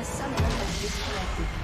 A summoner has disconnected.